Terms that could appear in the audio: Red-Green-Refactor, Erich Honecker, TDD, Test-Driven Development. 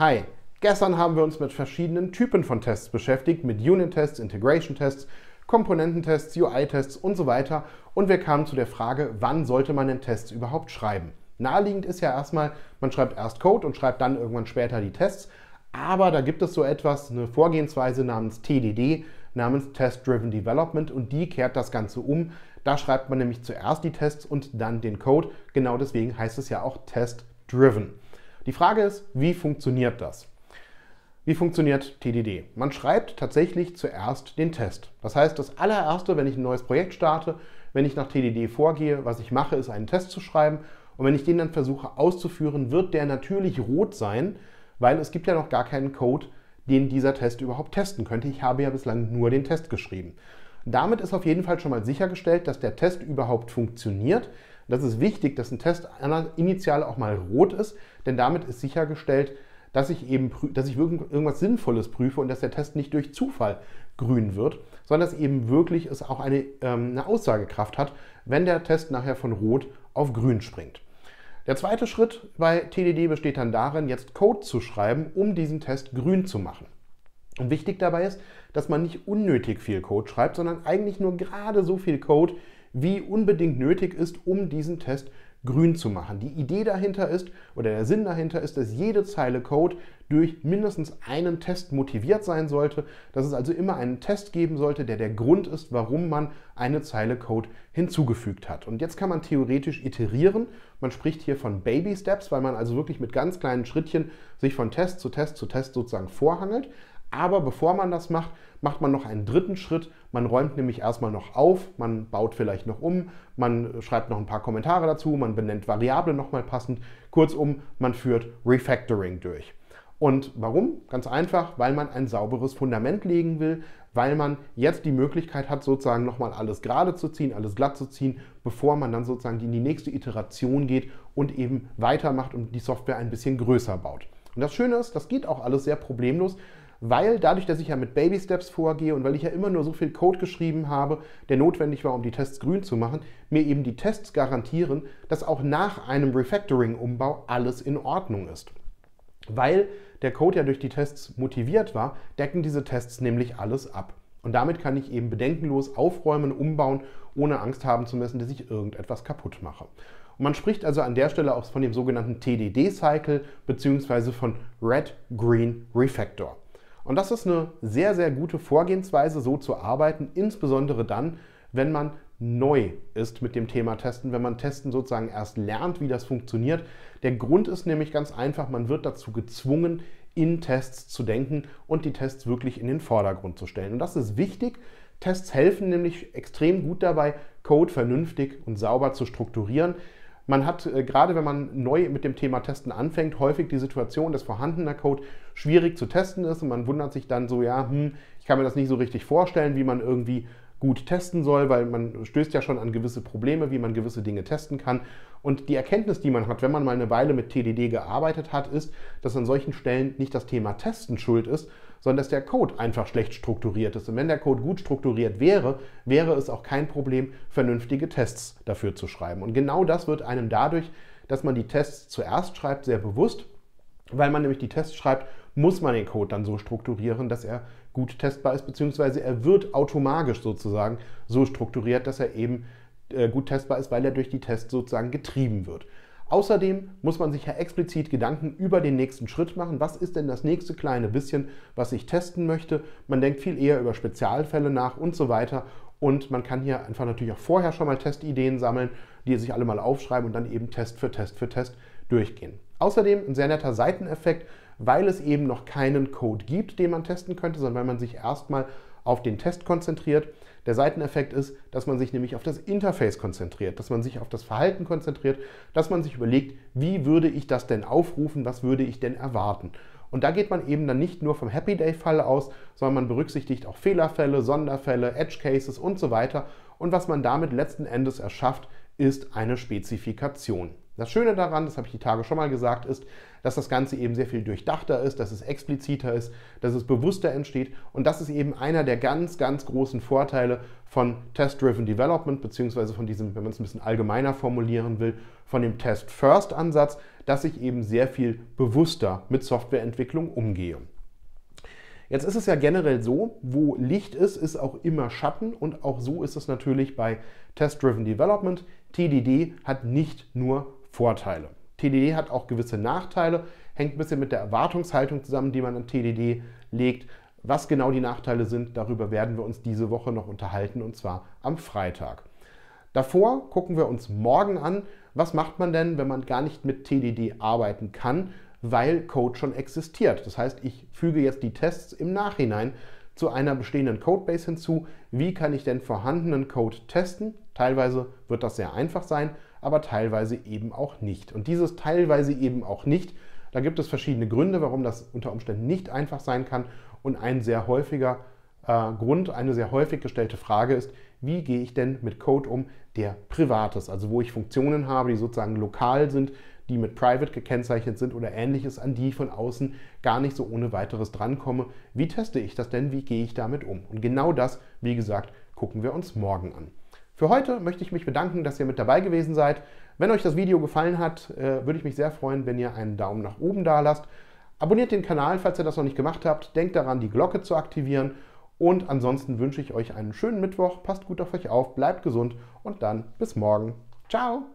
Hi, gestern haben wir uns mit verschiedenen Typen von Tests beschäftigt, mit Unit-Tests, Integration-Tests, Komponententests, UI-Tests und so weiter, und wir kamen zu der Frage, wann sollte man denn Tests überhaupt schreiben? Naheliegend ist ja erstmal, man schreibt erst Code und schreibt dann irgendwann später die Tests, aber da gibt es so etwas, eine Vorgehensweise namens TDD, namens Test-Driven Development, und die kehrt das Ganze um. Da schreibt man nämlich zuerst die Tests und dann den Code, genau deswegen heißt es ja auch Test-Driven. Die Frage ist, wie funktioniert das? Wie funktioniert TDD? Man schreibt tatsächlich zuerst den Test. Das heißt, das allererste, wenn ich ein neues Projekt starte, wenn ich nach TDD vorgehe, was ich mache, ist einen Test zu schreiben, und wenn ich den dann versuche auszuführen, wird der natürlich rot sein, weil es gibt ja noch gar keinen Code, den dieser Test überhaupt testen könnte. Ich habe ja bislang nur den Test geschrieben. Damit ist auf jeden Fall schon mal sichergestellt, dass der Test überhaupt funktioniert. Das ist wichtig, dass ein Test initial auch mal rot ist, denn damit ist sichergestellt, dass ich irgendwas Sinnvolles prüfe und dass der Test nicht durch Zufall grün wird, sondern dass eben wirklich es auch eine Aussagekraft hat, wenn der Test nachher von rot auf grün springt. Der zweite Schritt bei TDD besteht dann darin, jetzt Code zu schreiben, um diesen Test grün zu machen. Und wichtig dabei ist, dass man nicht unnötig viel Code schreibt, sondern eigentlich nur gerade so viel Code, wie unbedingt nötig ist, um diesen Test grün zu machen. Die Idee dahinter ist, oder der Sinn dahinter ist, dass jede Zeile Code durch mindestens einen Test motiviert sein sollte, dass es also immer einen Test geben sollte, der der Grund ist, warum man eine Zeile Code hinzugefügt hat. Und jetzt kann man theoretisch iterieren. Man spricht hier von Baby Steps, weil man also wirklich mit ganz kleinen Schrittchen sich von Test zu Test zu Test sozusagen vorhangelt. Aber bevor man das macht, macht man noch einen dritten Schritt. Man räumt nämlich erstmal noch auf, man baut vielleicht noch um, man schreibt noch ein paar Kommentare dazu, man benennt Variablen nochmal passend. Kurzum, man führt Refactoring durch. Und warum? Ganz einfach, weil man ein sauberes Fundament legen will, weil man jetzt die Möglichkeit hat, sozusagen nochmal alles gerade zu ziehen, alles glatt zu ziehen, bevor man dann sozusagen in die nächste Iteration geht und eben weitermacht und die Software ein bisschen größer baut. Und das Schöne ist, das geht auch alles sehr problemlos, weil dadurch, dass ich ja mit Baby Steps vorgehe und weil ich ja immer nur so viel Code geschrieben habe, der notwendig war, um die Tests grün zu machen, mir eben die Tests garantieren, dass auch nach einem Refactoring-Umbau alles in Ordnung ist. Weil der Code ja durch die Tests motiviert war, decken diese Tests nämlich alles ab. Und damit kann ich eben bedenkenlos aufräumen, umbauen, ohne Angst haben zu müssen, dass ich irgendetwas kaputt mache. Und man spricht also an der Stelle auch von dem sogenannten TDD-Cycle bzw. von Red-Green-Refactor. Und das ist eine sehr, sehr gute Vorgehensweise, so zu arbeiten, insbesondere dann, wenn man neu ist mit dem Thema Testen, wenn man Testen sozusagen erst lernt, wie das funktioniert. Der Grund ist nämlich ganz einfach, man wird dazu gezwungen, in Tests zu denken und die Tests wirklich in den Vordergrund zu stellen. Und das ist wichtig. Tests helfen nämlich extrem gut dabei, Code vernünftig und sauber zu strukturieren. Man hat, gerade wenn man neu mit dem Thema Testen anfängt, häufig die Situation, dass vorhandener Code schwierig zu testen ist und man wundert sich dann so, ja, ich kann mir das nicht so richtig vorstellen, wie man irgendwie gut testen soll, weil man stößt ja schon an gewisse Probleme, wie man gewisse Dinge testen kann. Und die Erkenntnis, die man hat, wenn man mal eine Weile mit TDD gearbeitet hat, ist, dass an solchen Stellen nicht das Thema Testen schuld ist, sondern dass der Code einfach schlecht strukturiert ist. Und wenn der Code gut strukturiert wäre, wäre es auch kein Problem, vernünftige Tests dafür zu schreiben. Und genau das wird einem dadurch, dass man die Tests zuerst schreibt, sehr bewusst. Weil man nämlich die Tests schreibt, muss man den Code dann so strukturieren, dass er gut testbar ist, beziehungsweise er wird automatisch sozusagen so strukturiert, dass er eben gut testbar ist, weil er durch die Tests sozusagen getrieben wird. Außerdem muss man sich ja explizit Gedanken über den nächsten Schritt machen. Was ist denn das nächste kleine bisschen, was ich testen möchte? Man denkt viel eher über Spezialfälle nach und so weiter. Und man kann hier einfach natürlich auch vorher schon mal Testideen sammeln, die sich alle mal aufschreiben und dann eben Test für Test für Test durchgehen. Außerdem ein sehr netter Seiteneffekt, weil es eben noch keinen Code gibt, den man testen könnte, sondern weil man sich erstmal auf den Test konzentriert. Der Seiteneffekt ist, dass man sich nämlich auf das Interface konzentriert, dass man sich auf das Verhalten konzentriert, dass man sich überlegt, wie würde ich das denn aufrufen, was würde ich denn erwarten. Und da geht man eben dann nicht nur vom Happy Day-Fall aus, sondern man berücksichtigt auch Fehlerfälle, Sonderfälle, Edge Cases und so weiter. Und was man damit letzten Endes erschafft, ist eine Spezifikation. Das Schöne daran, das habe ich die Tage schon mal gesagt, ist, dass das Ganze eben sehr viel durchdachter ist, dass es expliziter ist, dass es bewusster entsteht. Und das ist eben einer der ganz, ganz großen Vorteile von Test-Driven Development, beziehungsweise von diesem, wenn man es ein bisschen allgemeiner formulieren will, von dem Test-First-Ansatz, dass ich eben sehr viel bewusster mit Softwareentwicklung umgehe. Jetzt ist es ja generell so, wo Licht ist, ist auch immer Schatten, und auch so ist es natürlich bei Test-Driven Development. TDD hat nicht nur Vorteile. TDD hat auch gewisse Nachteile, hängt ein bisschen mit der Erwartungshaltung zusammen, die man an TDD legt. Was genau die Nachteile sind, darüber werden wir uns diese Woche noch unterhalten, und zwar am Freitag. Davor gucken wir uns morgen an, was macht man denn, wenn man gar nicht mit TDD arbeiten kann, weil Code schon existiert. Das heißt, ich füge jetzt die Tests im Nachhinein zu einer bestehenden Codebase hinzu. Wie kann ich denn vorhandenen Code testen? Teilweise wird das sehr einfach sein, aber teilweise eben auch nicht. Und dieses teilweise eben auch nicht, da gibt es verschiedene Gründe, warum das unter Umständen nicht einfach sein kann. Und ein sehr häufiger Grund, eine sehr häufig gestellte Frage ist, wie gehe ich denn mit Code um, der privat ist, also wo ich Funktionen habe, die sozusagen lokal sind, die mit Private gekennzeichnet sind oder Ähnliches, an die ich von außen gar nicht so ohne weiteres drankomme. Wie teste ich das denn? Wie gehe ich damit um? Und genau das, wie gesagt, gucken wir uns morgen an. Für heute möchte ich mich bedanken, dass ihr mit dabei gewesen seid. Wenn euch das Video gefallen hat, würde ich mich sehr freuen, wenn ihr einen Daumen nach oben da lasst. Abonniert den Kanal, falls ihr das noch nicht gemacht habt. Denkt daran, die Glocke zu aktivieren. Und ansonsten wünsche ich euch einen schönen Mittwoch. Passt gut auf euch auf, bleibt gesund und dann bis morgen. Ciao!